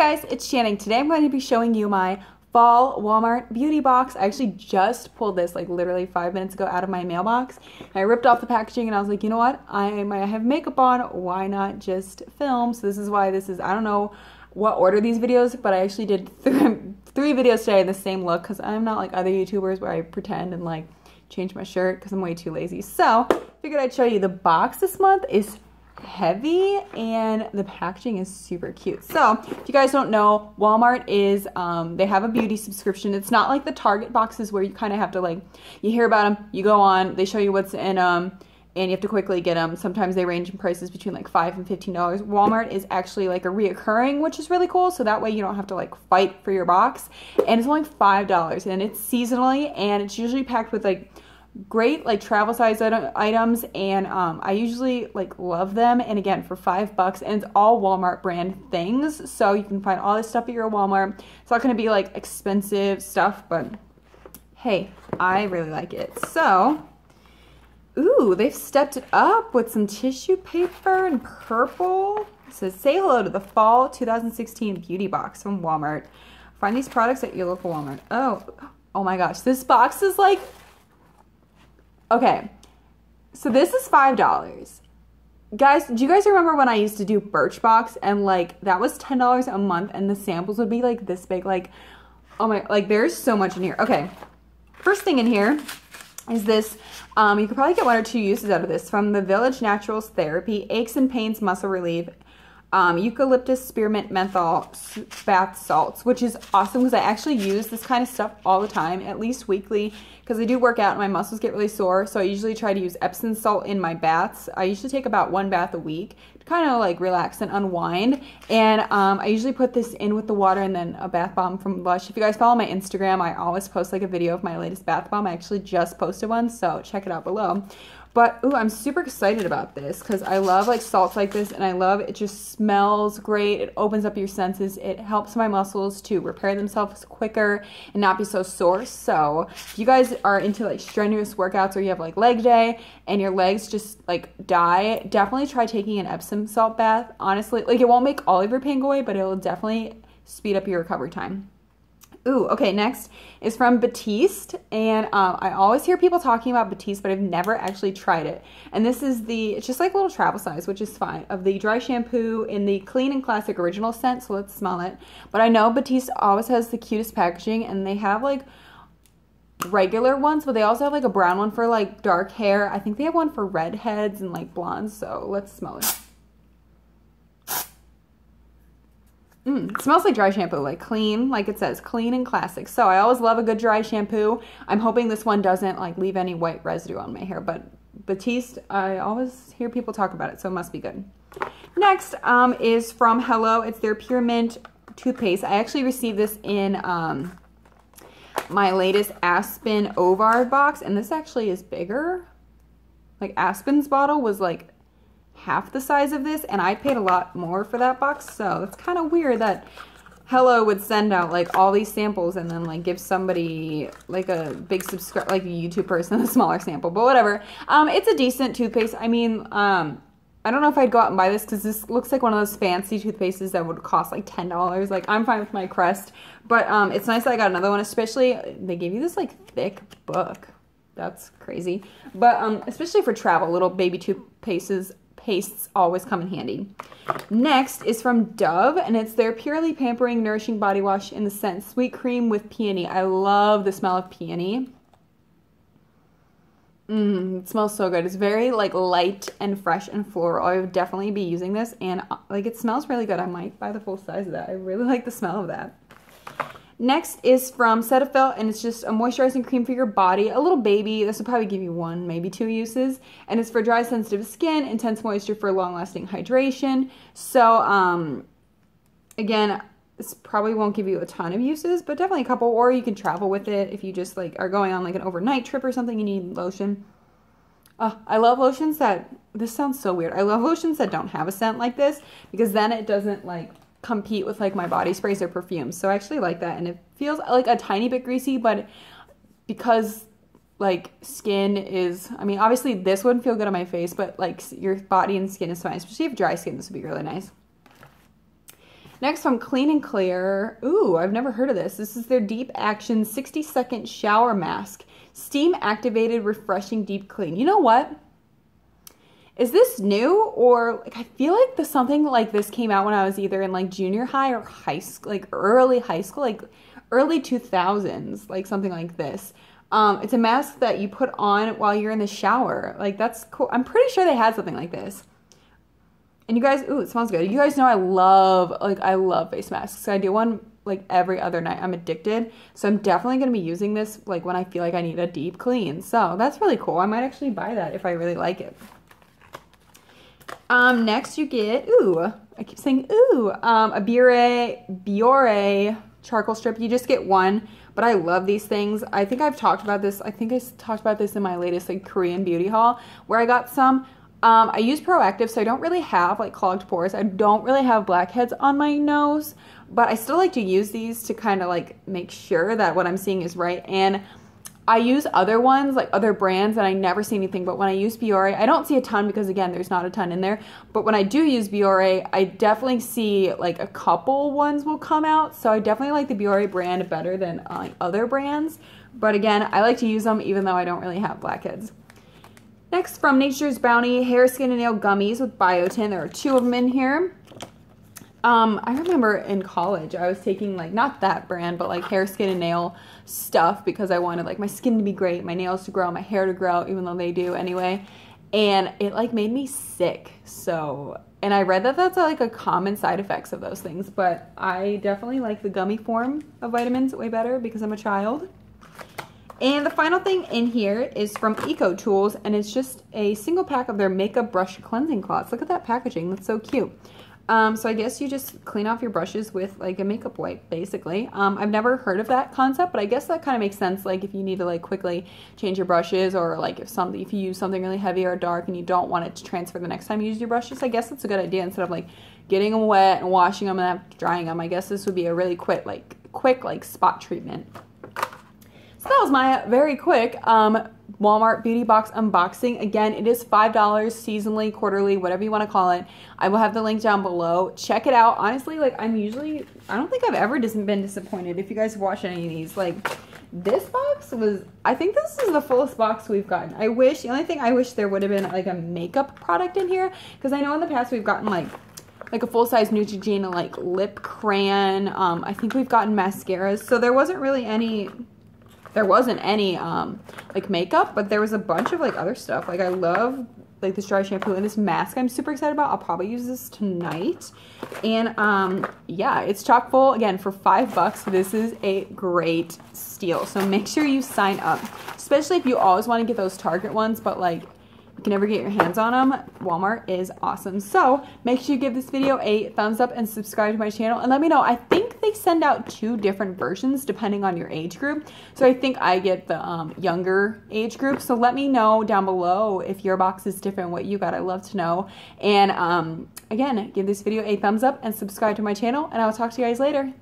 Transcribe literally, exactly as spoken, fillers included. Hey guys, it's Shannon. Today I'm going to be showing you my fall Walmart beauty box. I actually just pulled this like literally five minutes ago out of my mailbox. I ripped off the packaging and I was like, you know what? I might have makeup on. Why not just film? So this is why this is, I don't know what order these videos, but I actually did th three videos today in the same look because I'm not like other YouTubers where I pretend and like change my shirt because I'm way too lazy. So figured I'd show you the box this month is heavy and the packaging is super cute. So if you guys don't know, Walmart is um they have a beauty subscription. It's not like the Target boxes where you kind of have to like, you hear about them, you go on, they show you what's in um and you have to quickly get them. Sometimes they range in prices between like five and fifteen dollars. Walmart is actually like a reoccurring, which is really cool. So that way you don't have to like fight for your box, and it's only five dollars, and it's seasonally, and it's usually packed with like great like travel size items, and um I usually like love them. And again, for five bucks, and it's all Walmart brand things, so you can find all this stuff at your Walmart. It's not going to be like expensive stuff, but hey, I really like it. So ooh, they've stepped it up with some tissue paper and purple. So say hello to the fall two thousand sixteen beauty box from Walmart. Find these products at your local Walmart. Oh, oh my gosh, this box is like, okay, so this is five dollars. Guys, do you guys remember when I used to do Birchbox, and like that was ten dollars a month, and the samples would be like this big? Like, oh my, like there's so much in here. Okay, first thing in here is this. Um, you could probably get one or two uses out of this. From the Village Naturals Therapy, aches and pains, muscle relief, um, eucalyptus, spearmint, menthol, bath salts, which is awesome because I actually use this kind of stuff all the time, at least weekly, because I do work out and my muscles get really sore, so I usually try to use Epsom salt in my baths. I usually take about one bath a week to kind of like relax and unwind, and um, I usually put this in with the water and then a bath bomb from Lush. If you guys follow my Instagram, I always post like a video of my latest bath bomb. I actually just posted one, so check it out below. But ooh, I'm super excited about this because I love like salts like this, and I love it just smells great. It opens up your senses. It helps my muscles to repair themselves quicker and not be so sore. So if you guys are into like strenuous workouts, or you have like leg day and your legs just like die, definitely try taking an Epsom salt bath. Honestly, like it won't make all of your pain go away, but it'll definitely speed up your recovery time. Ooh, okay, next is from Batiste, and um, I always hear people talking about Batiste, but I've never actually tried it. And this is the, it's just like a little travel size, which is fine, of the dry shampoo in the Clean and Classic original scent, so let's smell it. But I know Batiste always has the cutest packaging, and they have like regular ones, but they also have like a brown one for like dark hair. I think they have one for redheads and like blondes, so let's smell it. Mm, it smells like dry shampoo, like clean, like it says, Clean and Classic. So I always love a good dry shampoo. I'm hoping this one doesn't like leave any white residue on my hair, but Batiste, I always hear people talk about it, so it must be good. Next um, is from Hello. It's their Pure Mint toothpaste. I actually received this in um, my latest Aspen Ovar box, and this actually is bigger. Like Aspen's bottle was like half the size of this, and I paid a lot more for that box, so it's kind of weird that Hello would send out like all these samples and then like give somebody like a big subscribe, like a YouTube person, a smaller sample, but whatever. Um, it's a decent toothpaste. I mean, um, I don't know if I'd go out and buy this because this looks like one of those fancy toothpastes that would cost like ten dollars. Like I'm fine with my Crest, but um, it's nice that I got another one, especially they gave you this like thick book. That's crazy. But um, especially for travel, little baby toothpastes pastes always come in handy. Next is from Dove, and it's their Purely Pampering Nourishing Body Wash in the scent Sweet Cream with Peony. I love the smell of peony. Mmm, it smells so good. It's very like light and fresh and floral. I would definitely be using this, and like it smells really good. I might buy the full size of that. I really like the smell of that. Next is from Cetaphil, and it's just a moisturizing cream for your body. A little baby. This will probably give you one, maybe two uses. And it's for dry, sensitive skin, intense moisture for long-lasting hydration. So, um, again, this probably won't give you a ton of uses, but definitely a couple. Or you can travel with it if you just like are going on like an overnight trip or something. You need lotion. Oh, I love lotions that, this sounds so weird. I love lotions that don't have a scent like this, because then it doesn't like compete with like my body sprays or perfumes. So I actually like that, and it feels like a tiny bit greasy, but because like skin is, I mean obviously this wouldn't feel good on my face, but like your body and skin is fine, especially if dry skin, this would be really nice. Next from Clean and Clear. Ooh, I've never heard of this. This is their Deep Action sixty second Shower Mask. Steam activated, refreshing, deep clean. You know what? Is this new? Or like, I feel like the something like this came out when I was either in like junior high or high school, like early high school, like early two thousands, like something like this. Um, it's a mask that you put on while you're in the shower. Like that's cool. I'm pretty sure they had something like this. And you guys, ooh, it smells good. You guys know I love, like I love face masks. I do one like every other night. I'm addicted. So I'm definitely going to be using this like when I feel like I need a deep clean. So that's really cool. I might actually buy that if I really like it. Um, next you get, ooh, I keep saying, ooh, um, a Bioré, Bioré charcoal strip. You just get one, but I love these things. I think I've talked about this. I think I talked about this in my latest like Korean beauty haul where I got some. Um, I use Proactive, so I don't really have like clogged pores. I don't really have blackheads on my nose, but I still like to use these to kind of like make sure that what I'm seeing is right. And I use other ones, like other brands, and I never see anything, but when I use Bioré, I don't see a ton because, again, there's not a ton in there, but when I do use Bioré, I definitely see, like, a couple ones will come out, so I definitely like the Bioré brand better than uh, other brands, but again, I like to use them even though I don't really have blackheads. Next, from Nature's Bounty, Hair, Skin, and Nail Gummies with Biotin. There are two of them in here. Um, I remember in college I was taking like, not that brand, but like hair, skin, and nail stuff because I wanted like my skin to be great, my nails to grow, my hair to grow, even though they do anyway. And it like made me sick. So, and I read that that's like a common side effects of those things, but I definitely like the gummy form of vitamins way better because I'm a child. And the final thing in here is from Eco Tools, and it's just a single pack of their makeup brush cleansing cloths. Look at that packaging. That's so cute. Um, so I guess you just clean off your brushes with like a makeup wipe, basically. Um, I've never heard of that concept, but I guess that kind of makes sense. Like if you need to like quickly change your brushes, or like if something, if you use something really heavy or dark and you don't want it to transfer the next time you use your brushes, I guess that's a good idea instead of like getting them wet and washing them and then drying them. I guess this would be a really quick, like quick, like spot treatment. So that was my very quick, um, Walmart Beauty Box unboxing. Again, it is five dollars seasonally, quarterly, whatever you want to call it. I will have the link down below. Check it out. Honestly, like I'm usually, I don't think I've ever dis been disappointed if you guys watch any of these. Like this box was, I think this is the fullest box we've gotten. I wish, the only thing I wish there would have been like a makeup product in here, because I know in the past we've gotten like like a full-size Neutrogena like lip crayon. Um, I think we've gotten mascaras. So there wasn't really any... There wasn't any um, like makeup, but there was a bunch of like other stuff. Like I love like this dry shampoo and this mask I'm super excited about. I'll probably use this tonight. And um, yeah, it's chock full. Again, for five bucks, this is a great steal. So make sure you sign up, especially if you always want to get those Target ones, but like you can never get your hands on them. Walmart is awesome. So make sure you give this video a thumbs up and subscribe to my channel and let me know. I think they send out two different versions depending on your age group. So I think I get the um, younger age group. So let me know down below if your box is different, what you got. I'd love to know. And um, again, give this video a thumbs up and subscribe to my channel. And I'll talk to you guys later.